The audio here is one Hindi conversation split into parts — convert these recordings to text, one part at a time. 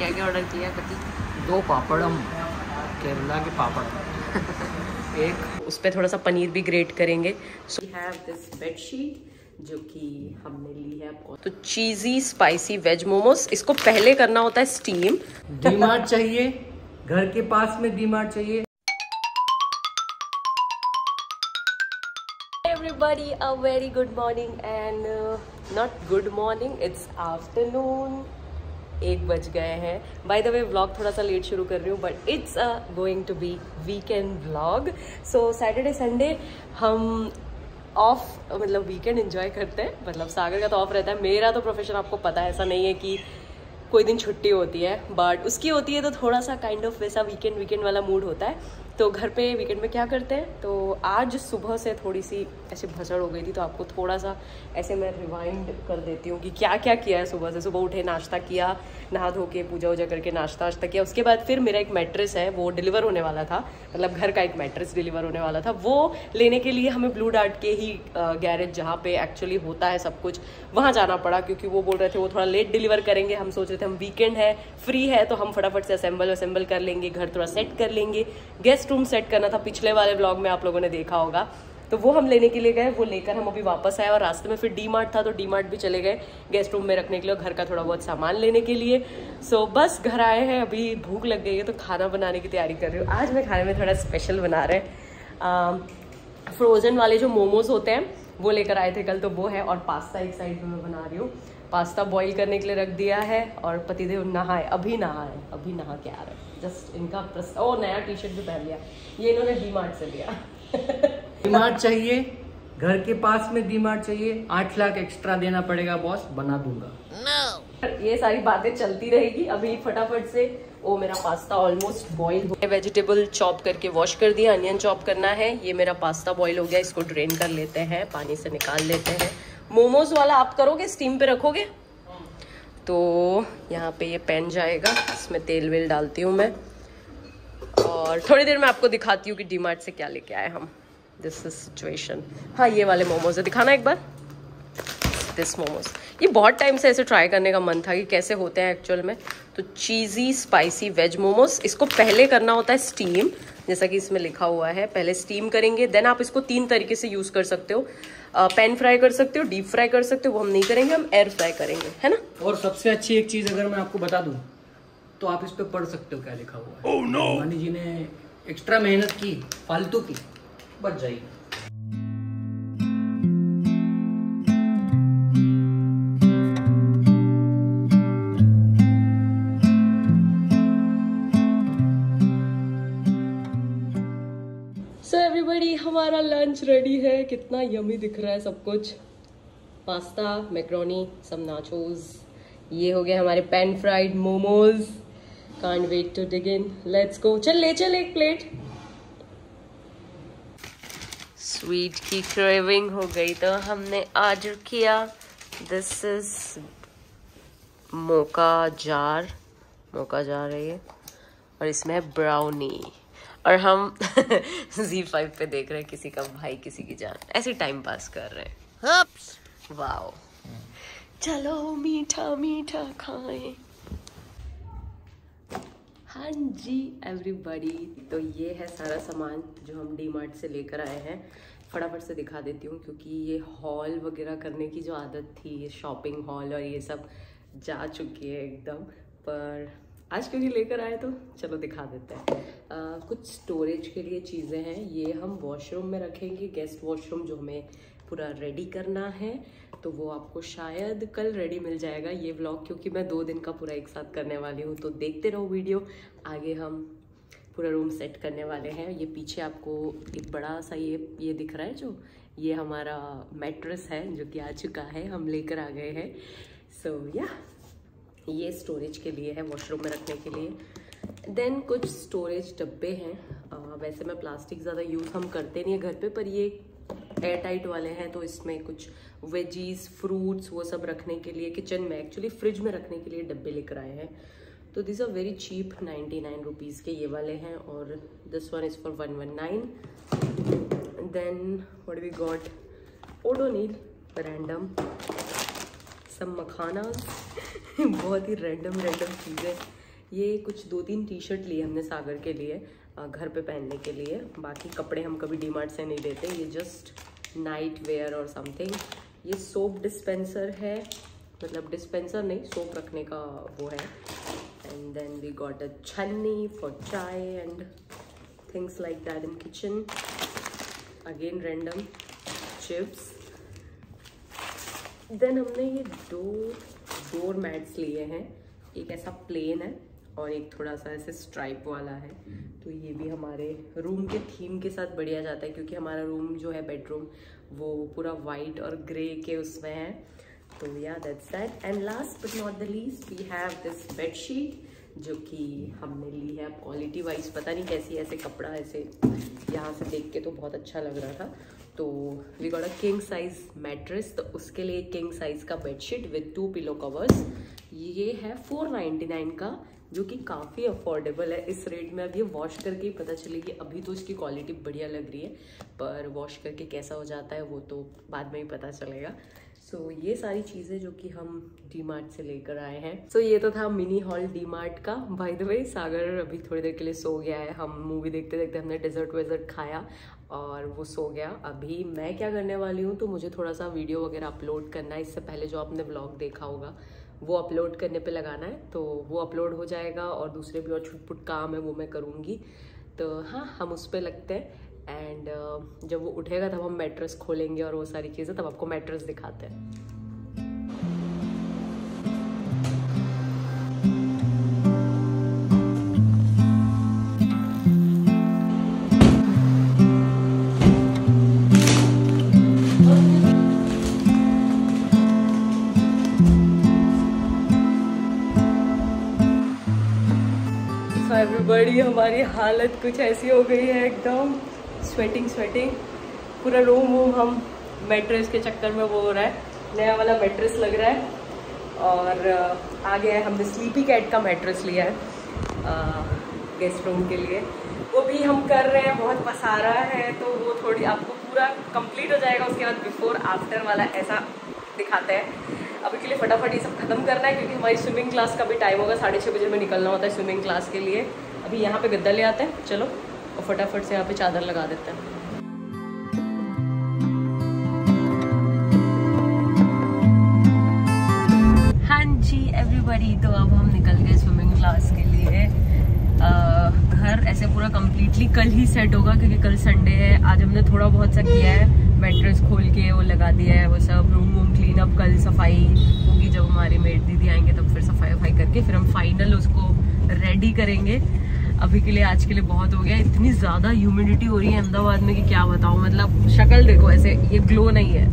क्या क्या ऑर्डर किया कति? 2 पापड़म, केरला के पापड़ एक, उस पर थोड़ा सा पनीर भी ग्रेट करेंगे। So we have this bedsheet जो कि हमने ली है। तो चीज़ी स्पाइसी वेज मोमोस, इसको पहले करना होता है स्टीम। डीमार्ट चाहिए, घर के पास में डीमार्ट चाहिए। Everybody a very good morning and not good morning, it's afternoon. 1 बज गए हैं। बाय द वे व्लॉग थोड़ा सा लेट शुरू कर रही हूँ, but it's going to be weekend vlog. So Saturday Sunday हम ऑफ, मतलब वीकेंड एंजॉय करते हैं। मतलब सागर का तो ऑफ रहता है, मेरा तो प्रोफेशन आपको पता है, ऐसा नहीं है कि कोई दिन छुट्टी होती है, बट उसकी होती है तो थोड़ा सा काइंड ऑफ वैसा वीकेंड वाला मूड होता है। तो घर पे वीकेंड में क्या करते हैं, तो आज सुबह से थोड़ी सी ऐसे भसड़ हो गई थी, तो आपको थोड़ा सा ऐसे मैं रिवाइंड कर देती हूँ कि क्या क्या किया है सुबह से। सुबह उठे, नाश्ता किया, नहा धो के पूजा वूजा करके नाश्ता किया। उसके बाद फिर मेरा एक मैट्रेस है, वो डिलीवर होने वाला था, मतलब घर का एक मैट्रेस डिलीवर होने वाला था। वो लेने के लिए हमें ब्लू डार्ट के ही गैरेज, जहाँ पे एक्चुअली होता है सब कुछ, वहाँ जाना पड़ा, क्योंकि वो बोल रहे थे वो थोड़ा लेट डिलीवर करेंगे। हम सोच रहे थे हम वीकेंड है, फ्री है, तो हम फटाफट से असेंबल कर लेंगे, घर थोड़ा सेट कर लेंगे। गेस्ट रूम सेट करना था, पिछले वाले ब्लॉग में आप लोगों ने देखा होगा। तो वो हम लेने के लिए गए, वो लेकर हम अभी वापस आए, और रास्ते में फिर डीमार्ट था, तो डीमार्ट भी चले गए गेस्ट रूम में रखने के लिए, घर का थोड़ा बहुत सामान लेने के लिए। सो बस घर आए हैं, अभी भूख लग गई है, तो खाना बनाने की तैयारी कर रही हूँ। आज मैं खाने में थोड़ा स्पेशल बना रहे हैं, फ्रोजन वाले जो मोमोज होते हैं वो लेकर आए थे कल, तो वो है। और पास्ता एक साइड में बना रही हूँ, पास्ता बॉईल करने के लिए रख दिया है। और पतिदेव नहाए, अभी नहा के आ रहे हैं, जस्ट इनका ओ नया टी शर्ट भी पहन लिया, ये इन्होंने डीमार्ट से लिया। डीमार्ट चाहिए, घर के पास में डीमार्ट चाहिए। 8 लाख एक्स्ट्रा देना पड़ेगा बॉस, बना दूंगा। No. ये सारी बातें चलती रहेगी। अभी फटाफट से ओ मेरा पास्ता ऑलमोस्ट बॉईल हो गया। वेजिटेबल चॉप करके वॉश कर दिया, अनियन चॉप करना है। ये मेरा पास्ता बॉईल हो गया, इसको ड्रेन कर लेते हैं, पानी से निकाल लेते हैं। मोमोज वाला आप करोगे, स्टीम पे रखोगे? तो यहाँ पे ये पैन जाएगा, इसमें तेल वेल डालती हूँ मैं, और थोड़ी देर में आपको दिखाती हूँ कि डीमार्ट से क्या लेके आए हम। This is situation. हाँ, ये वाले मोमोज है, दिखाना एक बार। दिस मोमोज, ये बहुत टाइम से ऐसे ट्राई करने का मन था कि कैसे होते हैं एक्चुअल में। तो चीज़ी स्पाइसी वेज मोमोज, इसको पहले करना होता है स्टीम, जैसा कि इसमें लिखा हुआ है, पहले स्टीम करेंगे। देन आप इसको 3 तरीके से यूज़ कर सकते हो, पैन फ्राई कर सकते हो, डीप फ्राई कर सकते हो, वो हम नहीं करेंगे, हम एयर फ्राई करेंगे, है ना। और सबसे अच्छी एक चीज़ अगर मैं आपको बता दूँ, तो आप इस पर पढ़ सकते हो क्या लिखा हुआ है। oh, no. मानी जी ने एक्स्ट्रा मेहनत की, फालतू की, बच जाएगी। हमारा लंच रेडी है, कितना यमी दिख रहा है सब कुछ। पास्ता, मैक्रोनी, सम नाचोस, ये हो गए हमारे pan fried momos. Can't wait to dig in, let's go. चल ले चल एक प्लेट। स्वीट की क्रेविंग हो गई, तो हमने ऑर्डर किया, दिस इज मोका जार है ये, और इसमें है ब्राउनी। और हम Z5 पे देख रहे हैं किसी का भाई किसी की जान, ऐसे टाइम पास कर रहे हैं। वाओ, चलो मीठा मीठा खाएं। हाँ जी एवरीबॉडी, तो ये है सारा सामान जो हम डीमार्ट से लेकर आए हैं। फटाफट से दिखा देती हूँ, क्योंकि ये हॉल वगैरह करने की जो आदत थी, शॉपिंग हॉल और ये सब जा चुकी है एकदम, पर आज क्योंकि लेकर आए तो चलो दिखा देते हैं। कुछ स्टोरेज के लिए चीज़ें हैं, ये हम वॉशरूम में रखेंगे, गेस्ट वॉशरूम जो हमें पूरा रेडी करना है, तो वो आपको शायद कल रेडी मिल जाएगा ये व्लॉग, क्योंकि मैं 2 दिन का पूरा एक साथ करने वाली हूँ। तो देखते रहो वीडियो, आगे हम पूरा रूम सेट करने वाले हैं। ये पीछे आपको एक बड़ा सा ये दिख रहा है, जो ये हमारा मैट्रेस है जो कि आ चुका है, हम लेकर आ गए हैं। सो या ये स्टोरेज के लिए है, वॉशरूम में रखने के लिए। देन कुछ स्टोरेज डब्बे हैं, वैसे मैं प्लास्टिक ज़्यादा यूज़ हम करते नहीं है घर पे, पर ये एयर टाइट वाले हैं, तो इसमें कुछ वेजीज, फ्रूट्स, वो सब रखने के लिए। किचन में एक्चुअली फ्रिज में रखने के लिए डब्बे लेकर आए हैं, तो this are very cheap, 99 rupees के ये वाले हैं, और this one is for 119। Then what we got, Odonil, random सब मखाना बहुत ही रैंडम चीज़ें। ये कुछ 2-3 टी शर्ट लिए हमने सागर के लिए घर पे पहनने के लिए। बाकी कपड़े हम कभी डीमार्ट से नहीं लेते, ये जस्ट नाइट वेयर और समथिंग। ये सोप डिस्पेंसर है, मतलब डिस्पेंसर नहीं, सोप रखने का वो है। And then we got a छन्नी for chai and things like that in kitchen. Again random chips. Then हमने ये 2 डोर मैट्स लिए हैं, एक ऐसा प्लेन है और एक थोड़ा सा ऐसे स्ट्राइप वाला है। तो ये भी हमारे रूम के थीम के साथ बढ़िया जाता है, क्योंकि हमारा रूम जो है बेडरूम वो पूरा वाइट और ग्रे के उसमें है। तो yeah that's that. And last but not the least we have this bedsheet जो कि हमने ली है। क्वालिटी वाइज पता नहीं कैसी, ऐसे कपड़ा ऐसे यहाँ से देख के तो बहुत अच्छा लग रहा था। तो we got a king size mattress, तो उसके लिए किंग साइज का बेडशीट विद 2 पिलो कवर्स। ये है 499 का, जो कि काफ़ी अफोर्डेबल है इस रेट में। अब ये वॉश करके ही पता चलेगी, अभी तो इसकी क्वालिटी बढ़िया लग रही है, पर वॉश करके कैसा हो जाता है वो तो बाद में ही पता चलेगा। सो ये सारी चीज़ें जो कि हम डीमार्ट से लेकर आए हैं। सो ये तो था मिनी हॉल डीमार्ट का। बाय द वे सागर अभी थोड़ी देर के लिए सो गया है, हम मूवी देखते देखते हमने डेजर्ट वेजर्ट खाया और वो सो गया। अभी मैं क्या करने वाली हूँ, तो मुझे थोड़ा सा वीडियो वगैरह अपलोड करना है। इससे पहले जो आपने व्लॉग देखा होगा वो अपलोड करने पे लगाना है, तो वो अपलोड हो जाएगा। और दूसरे भी और छुटपुट काम है वो मैं करूँगी, तो हाँ हम उस पर लगते हैं। एंड जब वो उठेगा तब हम मैट्रेस खोलेंगे और वो सारी चीज़ें, तब आपको मैट्रेस दिखाते हैं। So everybody, हमारी हालत कुछ ऐसी हो गई है, एकदम स्वेटिंग पूरा रूम वूम हम मैट्रेस के चक्कर में वो हो रहा है। नया वाला मैट्रेस लग रहा है। और आगे हमने स्लीपी कैट का मैट्रेस लिया है गेस्ट रूम के लिए, वो भी हम कर रहे हैं। बहुत पसारा है तो वो थोड़ी आपको पूरा कंप्लीट हो जाएगा, उसके बाद बिफोर आफ्टर वाला ऐसा दिखाते हैं। अभी के लिए फटाफट ये सब खत्म करना है, क्योंकि हमारी स्विमिंग क्लास का भी टाइम होगा। 6:30 बजे में निकलना होता है स्विमिंग क्लास के लिए। अभी यहाँ पे गद्दा ले आते हैं, चलो, और फटाफट से यहाँ पे चादर लगा देते हैं। हाँ जी एवरीबॉडी, तो अब हम निकल गए स्विमिंग क्लास के लिए। घर ऐसे पूरा कम्प्लीटली कल ही सेट होगा, क्योंकि कल संडे है। आज हमने थोड़ा बहुत सा किया है, मैट्रेस खोल के वो लगा दिया है, वो सब रूम वूम क्लीन अप। कल सफाई होगी, जब हमारी मेड दीदी आएंगे तब फिर सफाई वफाई करके फिर हम फाइनल उसको रेडी करेंगे। अभी के लिए आज के लिए बहुत हो गया। इतनी ज़्यादा ह्यूमिडिटी हो रही है अहमदाबाद में कि क्या बताऊँ। मतलब शक्ल देखो, ऐसे ये ग्लो नहीं है,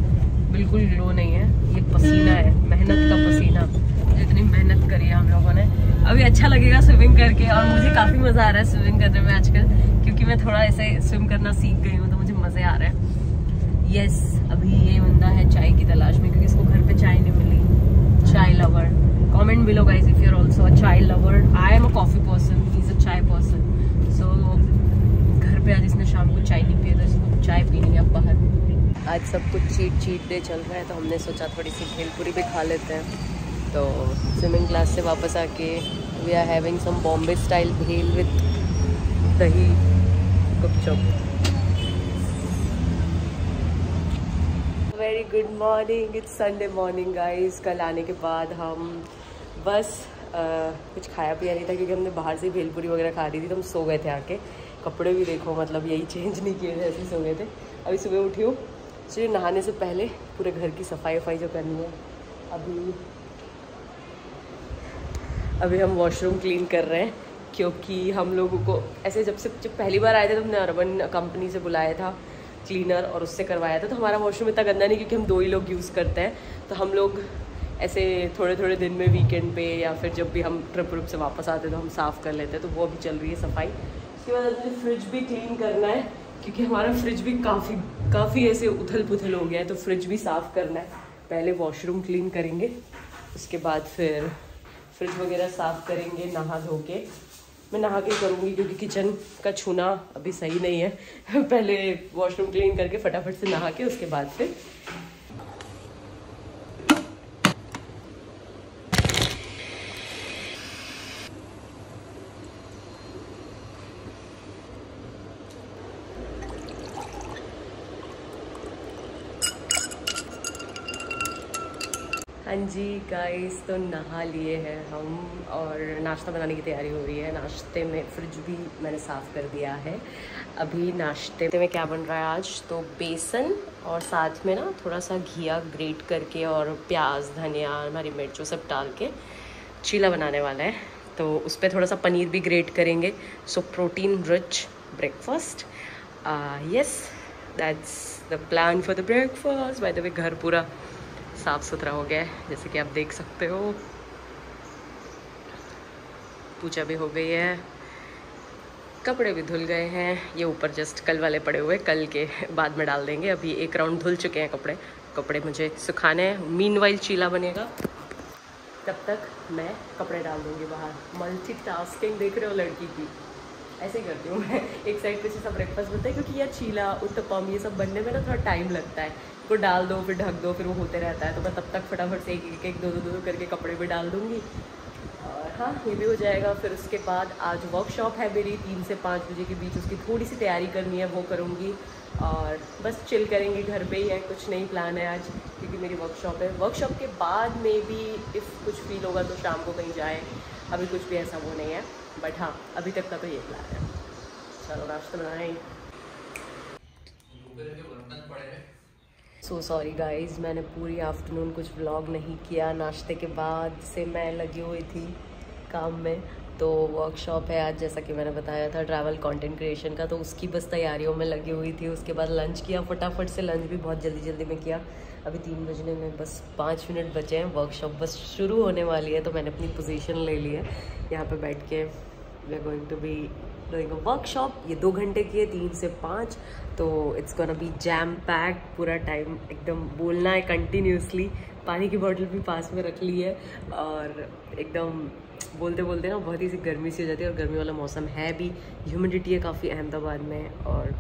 बिल्कुल ग्लो नहीं है, ये पसीना है, मेहनत का पसीना। जितनी मेहनत करी है हम लोगों ने, अभी अच्छा लगेगा स्विमिंग करके। और मुझे काफ़ी मज़ा आ रहा है स्विमिंग करने में आजकल, क्योंकि मैं थोड़ा ऐसे स्विम करना सीख गई हूँ, तो मुझे मज़े आ रहा है। यस अभी ये बंदा है चाय की तलाश में, क्योंकि इसको घर पे चाय नहीं मिली। Chai lover, comment below guys if you are also a chai lover. I am a coffee person, he is a chai person. सो घर पे आज इसने शाम को चाय नहीं पिया था, इसको चाय पीनी है अब बाहर। आज सब कुछ चीट डे चल रहा है, तो हमने सोचा थोड़ी सी भेलपुरी भी खा लेते हैं। तो स्विमिंग क्लास से वापस आके we are having some Bombay style bhel with dahi gupchup. Very good morning, it's Sunday morning guys. कल आने के बाद हम बस कुछ खाया पिया नहीं था, क्योंकि हमने बाहर से भेलपुरी वगैरह खा रही थी, तो हम सो गए थे आके। कपड़े भी देखो, मतलब यही चेंज नहीं किए थे, ऐसे सो गए थे। अभी सुबह उठी हूँ, चलिए नहाने से पहले पूरे घर की सफाई वफाई जो करनी है। अभी हम वॉशरूम क्लीन कर रहे हैं, क्योंकि हम लोगों को ऐसे जब पहली बार आए थे तो हमने अर्बन कंपनी से बुलाया था क्लीनर और उससे करवाया था। तो हमारा वॉशरूम इतना गंदा नहीं, क्योंकि हम 2 ही लोग यूज़ करते हैं। तो हम लोग ऐसे थोड़े थोड़े दिन में वीकेंड पे या फिर जब भी हम ट्रिप से वापस आते हैं तो हम साफ़ कर लेते हैं। तो वो अभी चल रही है सफाई। उसके बाद हमने फ्रिज भी क्लीन करना है, क्योंकि हमारा फ्रिज भी काफ़ी ऐसे उथल पुथल हो गया है, तो फ्रिज भी साफ़ करना है। पहले वॉशरूम क्लीन करेंगे, उसके बाद फिर फ्रिज वगैरह साफ़ करेंगे। नहा धो के मैं नहा के करूँगी, क्योंकि किचन का छूना अभी सही नहीं है। पहले वॉशरूम क्लीन करके फटाफट से नहा के उसके बाद फिर हाँ जी गाइस, तो नहा लिए हैं हम और नाश्ता बनाने की तैयारी हो रही है। नाश्ते में फ्रिज भी मैंने साफ़ कर दिया है। अभी नाश्ते में क्या बन रहा है आज, तो बेसन और साथ में ना थोड़ा सा घिया ग्रेट करके और प्याज, धनिया, हरी मिर्च सब डाल के चीला बनाने वाला है। तो उस पर थोड़ा सा पनीर भी ग्रेट करेंगे। So protein rich breakfast, yes that's the plan for the breakfast. By the way घर पूरा साफ सुथरा हो गया है, जैसे कि आप देख सकते हो। पूजा भी हो गई है, कपड़े भी धुल गए हैं। ये ऊपर जस्ट कल वाले पड़े हुए, कल के बाद में डाल देंगे। अभी एक राउंड धुल चुके हैं कपड़े, कपड़े मुझे सुखाने हैं। मीनवाइल चीला बनेगा, तब तक मैं कपड़े डाल दूँगी बाहर। मल्टीटास्किंग देख रहे हो लड़की की, ऐसे ही करती हूँ मैं। एक साइड पे सब ब्रेकफास्ट बनता है, क्योंकि यार चीला, उत्तपम ये सब बनने में ना थोड़ा टाइम लगता है। को डाल दो, फिर ढक दो, फिर वो होते रहता है। तो मैं तब तक फटाफट से एक दो करके कपड़े भी डाल दूँगी। और हाँ, ये भी हो जाएगा। फिर उसके बाद आज वर्कशॉप है मेरी 3 से 5 बजे के बीच, उसकी थोड़ी सी तैयारी करनी है, वो करूँगी। और बस चिल करेंगे, घर पे ही है, कुछ नहीं प्लान है आज, क्योंकि मेरी वर्कशॉप है। वर्कशॉप के बाद में भी इफ़ कुछ फील होगा तो शाम को कहीं जाए, अभी कुछ भी ऐसा वो नहीं है। बट हाँ, अभी तक का तो ये प्लान है। चलो नाश्ता बनाएंगे। सो सॉरी गाइज़, मैंने पूरी आफ्टरनून कुछ व्लॉग नहीं किया। नाश्ते के बाद से मैं लगी हुई थी काम में। तो वर्कशॉप है आज, जैसा कि मैंने बताया था, ट्रैवल कंटेंट क्रिएशन का, तो उसकी बस तैयारियों में लगी हुई थी। उसके बाद लंच किया फटाफट से, लंच भी बहुत जल्दी जल्दी में किया। अभी 3 बजने में बस 5 मिनट बचे हैं, वर्कशॉप बस शुरू होने वाली है। तो मैंने अपनी पोजीशन ले ली है, यहाँ पर बैठ के we are going to be doing a workshop. ये 2 घंटे की है, 3 से 5, तो it's gonna be jam pack. पूरा टाइम एकदम बोलना है कंटिन्यूसली। पानी की बॉटल भी पास में रख ली है, और एकदम बोलते बोलते ना बहुत ही सी गर्मी सी हो जाती है। और गर्मी वाला मौसम है भी, ह्यूमिडिटी है काफ़ी अहमदाबाद में। और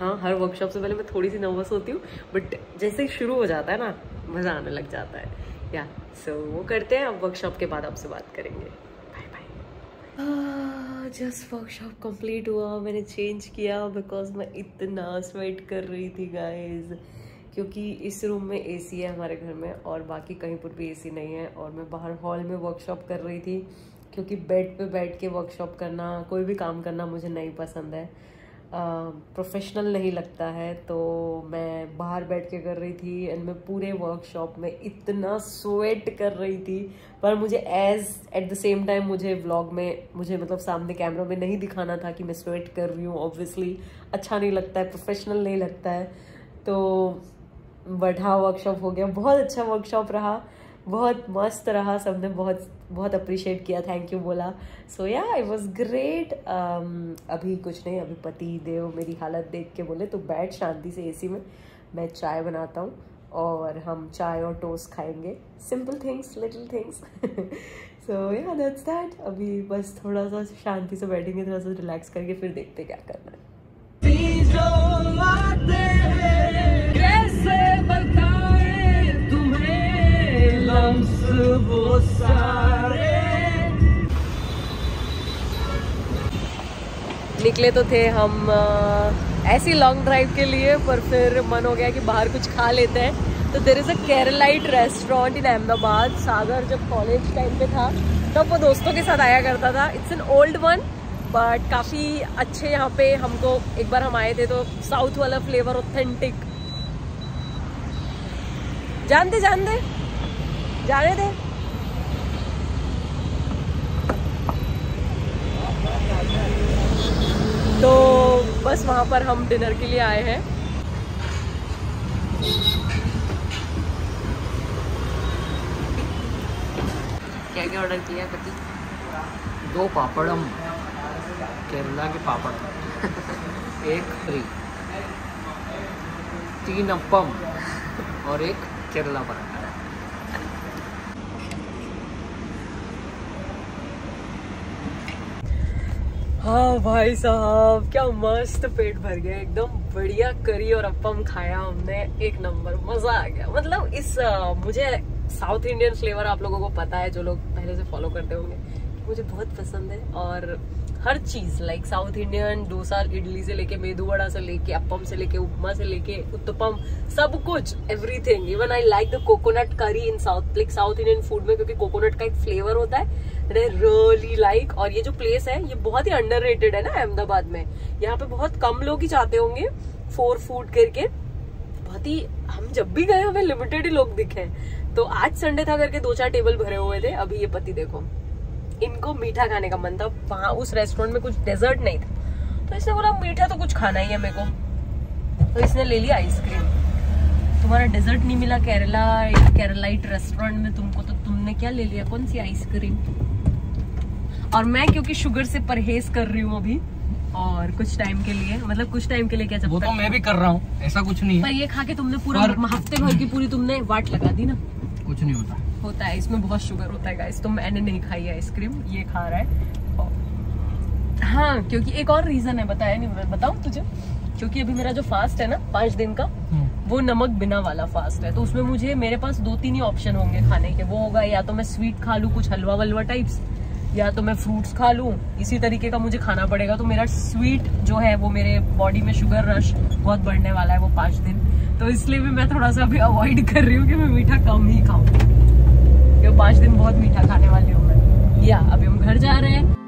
हाँ, हर वर्कशॉप से पहले मैं थोड़ी सी नर्वस होती हूँ, बट जैसे ही शुरू हो जाता है ना, मज़ा आने लग जाता है। या सो वो करते हैं। अब वर्कशॉप के बाद आपसे बात करेंगे। Bye bye. Just workshop complete हुआ, मैंने चेंज किया बिकॉज मैं इतना स्वेट कर रही थी गाइज, क्योंकि इस रूम में एसी है हमारे घर में, और बाकी कहीं पर भी एसी नहीं है। और मैं बाहर हॉल में वर्कशॉप कर रही थी, क्योंकि बेड पे बैठ के वर्कशॉप करना, कोई भी काम करना मुझे नहीं पसंद है, प्रोफेशनल नहीं लगता है। तो मैं बाहर बैठ के कर रही थी, एंड मैं पूरे वर्कशॉप में इतना स्वेट कर रही थी। पर मुझे एट द सेम टाइम मुझे व्लॉग में मतलब सामने कैमरा में नहीं दिखाना था कि मैं स्वेट कर रही हूँ। ऑब्वियसली अच्छा नहीं लगता है, प्रोफेशनल नहीं लगता है। तो बढ़िया वर्कशॉप हो गया, बहुत अच्छा वर्कशॉप रहा, बहुत मस्त रहा। सबने बहुत बहुत अप्रिशिएट किया, थैंक यू बोला। सो या इट वाज ग्रेट। अभी कुछ नहीं, अभी पति देव मेरी हालत देख के बोले तो बैठ शांति से एसी में, मैं चाय बनाता हूँ और हम चाय और टोस्ट खाएंगे। Simple things, little things. So yeah that's that. अभी बस थोड़ा सा शांति से बैठेंगे, थोड़ा सा रिलैक्स करके, फिर देखते क्या करना है। वो सारे निकले तो थे हम ऐसी लॉन्ग ड्राइव के लिए, पर फिर मन हो गया कि बाहर कुछ खा लेते हैं। तो there is a Keralite restaurant in Ahmedabad. Sagar जब कॉलेज टाइम पे था तब वो दोस्तों के साथ आया करता था। It's an old one, but काफ़ी अच्छे। यहाँ पे हमको एक बार हम आए थे तो साउथ वाला फ्लेवर, ऑथेंटिक। जानते जाने दे। तो बस वहाँ पर हम डिनर के लिए आए हैं। क्या क्या ऑर्डर किया कभी? 2 पापड़म, केरला के पापड़, 1 फ्री, 3 अप्पम और 1 केरला पराठा। हाँ भाई साहब, क्या मस्त पेट भर गया, एकदम बढ़िया। करी और अप्पम खाया हमने, एक नंबर, मजा आ गया। मतलब मुझे साउथ इंडियन फ्लेवर, आप लोगों को पता है जो लोग पहले से फॉलो करते होंगे, मुझे बहुत पसंद है। और हर चीज़ like south Indian dosa, idli से लेके मेदू वड़ा से लेके अप्पम से लेके उपमा से लेके उत्तपम, सब कुछ, everything. Even I like the coconut curry in south, like south Indian food में, क्योंकि कोकोनट का एक फ्लेवर होता है। I really like. और ये जो प्लेस है ये बहुत ही अंडररेटेड है ना अहमदाबाद में, यहाँ पे बहुत कम लोग ही जाते होंगे। 4 फूड करके बहुत ही, हम जब भी गए हमें लिमिटेड ही लोग दिखे। तो आज संडे था करके 2-4 टेबल भरे हुए थे। अभी ये पति देखो, इनको मीठा खाने का मन था, वहाँ उस रेस्टोरेंट में कुछ डेजर्ट नहीं था, तो इसने बोला मीठा तो कुछ खाना ही है मेरे को, तो इसने ले लिया आइसक्रीम। तुम्हारा डेजर्ट नहीं मिला केरलाइट रेस्टोरेंट में तुमको, तो तुमने क्या ले लिया, कौन सी आइसक्रीम। और मैं क्योंकि शुगर से परहेज कर रही हूँ अभी, और कुछ टाइम के लिए, मतलब कुछ टाइम के लिए क्या, वो तो मैं भी कर रहा हूँ, ऐसा कुछ नहीं है। पर ये खा के तुमने पूरा हफ्ते भर की पूरी तुमने वाट लगा दी ना, कुछ नहीं होता। होता है, इसमें बहुत शुगर होता है गाइस, तो मैंने नहीं खाई आइसक्रीम, ये खा रहा है। और हाँ, क्योंकि एक और रीजन है, बताया नहीं, बताऊँ तुझे, क्योंकि अभी मेरा जो फास्ट है ना 5 दिन का, वो नमक बिना वाला फास्ट है। तो उसमें मुझे, मेरे पास 2-3 ही ऑप्शन होंगे खाने के। वो होगा या तो मैं स्वीट खा लूँ, कुछ हलवा वलवा टाइप्स, या तो मैं फ्रूट्स खा लूँ, इसी तरीके का मुझे खाना पड़ेगा। तो मेरा स्वीट जो है वो, मेरे बॉडी में शुगर रश बहुत बढ़ने वाला है वो 5 दिन, तो इसलिए भी मैं थोड़ा सा अभी अवॉइड कर रही हूँ कि मैं मीठा कम ही खाऊँ, क्योंकि 5 दिन बहुत मीठा खाने वाली हूँ मैं। या अभी हम घर जा रहे हैं।